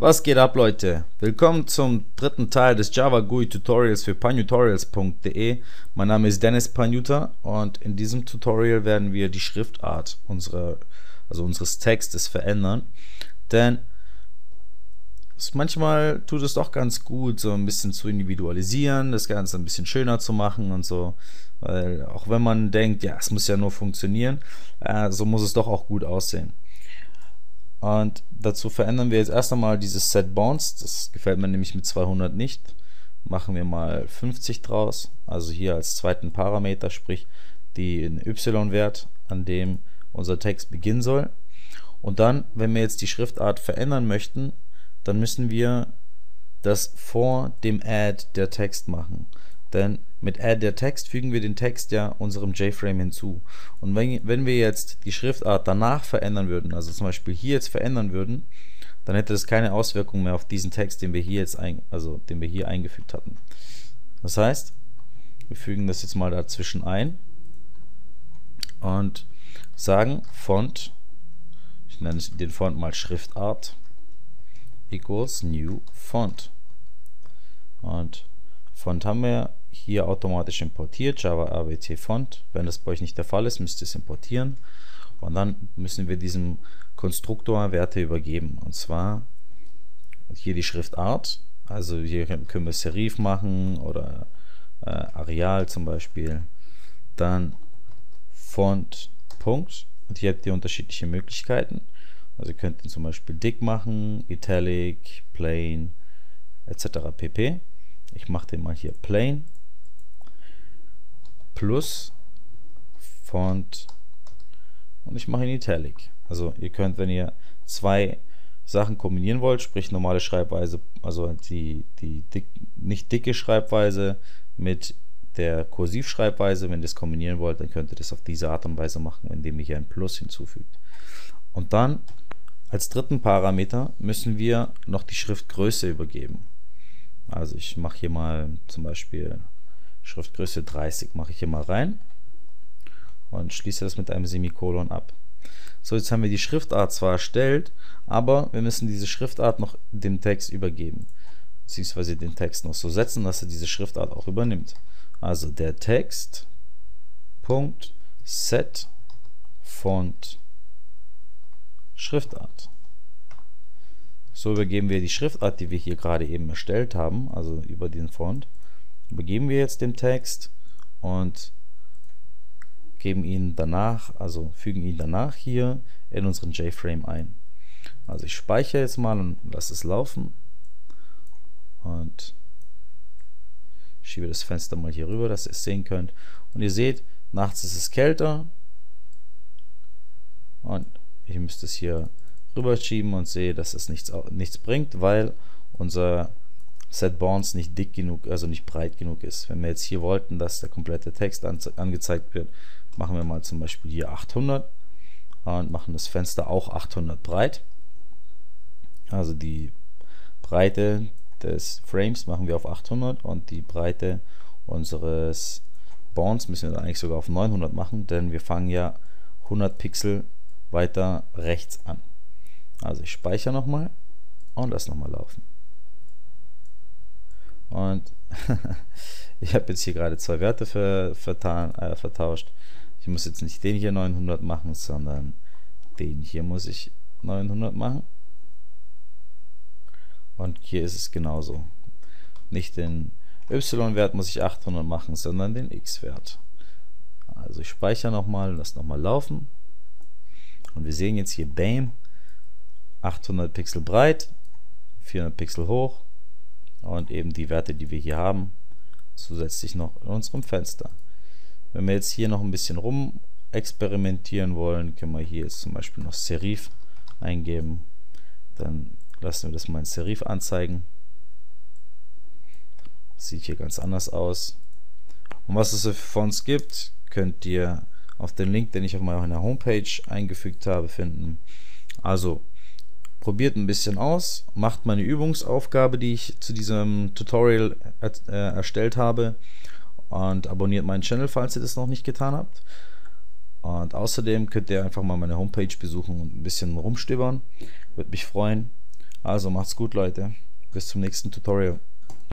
Was geht ab, Leute? Willkommen zum dritten Teil des Java GUI Tutorials für panjutorials.de. Mein Name ist Dennis Panjuta und in diesem Tutorial werden wir die Schriftart unseres Textes verändern. Denn manchmal tut es doch ganz gut, so ein bisschen zu individualisieren, das Ganze ein bisschen schöner zu machen und so. Weil auch wenn man denkt, ja, es muss ja nur funktionieren, so muss es doch auch gut aussehen. Und dazu verändern wir jetzt erst einmal dieses Set Bounds. Das gefällt mir nämlich mit 200 nicht. Machen wir mal 50 draus. Also hier als zweiten Parameter, sprich den y-Wert, an dem unser Text beginnen soll. Und dann, wenn wir jetzt die Schriftart verändern möchten, dann müssen wir das vor dem Add der Text machen. Denn mit Add der Text fügen wir den Text ja unserem JFrame hinzu. Und wenn wir jetzt die Schriftart danach verändern würden, also zum Beispiel hier jetzt verändern würden, dann hätte das keine Auswirkung mehr auf diesen Text, den wir hier jetzt eingefügt hatten. Das heißt, wir fügen das jetzt mal dazwischen ein und sagen Font, ich nenne den Font mal Schriftart, equals new Font. Und Font haben wir hier automatisch importiert, Java AWT Font. Wenn das bei euch nicht der Fall ist, müsst ihr es importieren. Und dann müssen wir diesem Konstruktor Werte übergeben. Und zwar hier die Schriftart. Also hier können wir Serif machen oder Arial zum Beispiel. Dann Font. Punkt. Und hier habt ihr unterschiedliche Möglichkeiten. Also ihr könnt ihn zum Beispiel dick machen, italic, plain, etc. pp. Ich mache den mal hier plain plus Font und ich mache ihn italic. Also ihr könnt, wenn ihr zwei Sachen kombinieren wollt, sprich normale Schreibweise, also die nicht dicke Schreibweise mit der Kursivschreibweise, wenn ihr das kombinieren wollt, dann könnt ihr das auf diese Art und Weise machen, indem ihr hier ein Plus hinzufügt. Und dann als dritten Parameter müssen wir noch die Schriftgröße übergeben. Also ich mache hier mal zum Beispiel Schriftgröße 30, mache ich hier mal rein und schließe das mit einem Semikolon ab. So, jetzt haben wir die Schriftart zwar erstellt, aber wir müssen diese Schriftart noch dem Text übergeben, beziehungsweise den Text noch so setzen, dass er diese Schriftart auch übernimmt. Also der Text Punkt Set Font Schriftart. So übergeben wir die Schriftart, die wir hier gerade eben erstellt haben, also über den Font, übergeben wir jetzt dem Text und geben ihn danach, also fügen ihn danach hier in unseren JFrame ein. Also ich speichere jetzt mal und lasse es laufen und schiebe das Fenster mal hier rüber, dass ihr es sehen könnt. Und ihr seht, nachts ist es kälter und ich müsste es hier rüberschieben und sehe, dass es nichts bringt, weil unser Set Bounds nicht dick genug, also nicht breit genug ist. Wenn wir jetzt hier wollten, dass der komplette Text angezeigt wird, machen wir mal zum Beispiel hier 800 und machen das Fenster auch 800 breit. Also die Breite des Frames machen wir auf 800 und die Breite unseres Bounds müssen wir dann eigentlich sogar auf 900 machen, denn wir fangen ja 100 Pixel weiter rechts an. Also ich speichere nochmal und lasse nochmal laufen. Und ich habe jetzt hier gerade zwei Werte vertauscht. Ich muss jetzt nicht den hier 900 machen, sondern den hier muss ich 900 machen. Und hier ist es genauso. Nicht den y-Wert muss ich 800 machen, sondern den x-Wert. Also ich speichere nochmal und lasse nochmal laufen. Und wir sehen jetzt hier, bam, 800 Pixel breit, 400 Pixel hoch und eben die Werte, die wir hier haben, zusätzlich noch in unserem Fenster. Wenn wir jetzt hier noch ein bisschen rum experimentieren wollen, können wir hier jetzt zum Beispiel noch Serif eingeben. Dann lassen wir das mal in Serif anzeigen. Das sieht hier ganz anders aus. Und was es für Fonts gibt, könnt ihr auf den Link, den ich auf meiner Homepage eingefügt habe, finden. Also probiert ein bisschen aus, macht meine Übungsaufgabe, die ich zu diesem Tutorial erstellt habe, und abonniert meinen Channel, falls ihr das noch nicht getan habt. Und außerdem könnt ihr einfach mal meine Homepage besuchen und ein bisschen rumstöbern. Würde mich freuen. Also macht's gut, Leute. Bis zum nächsten Tutorial.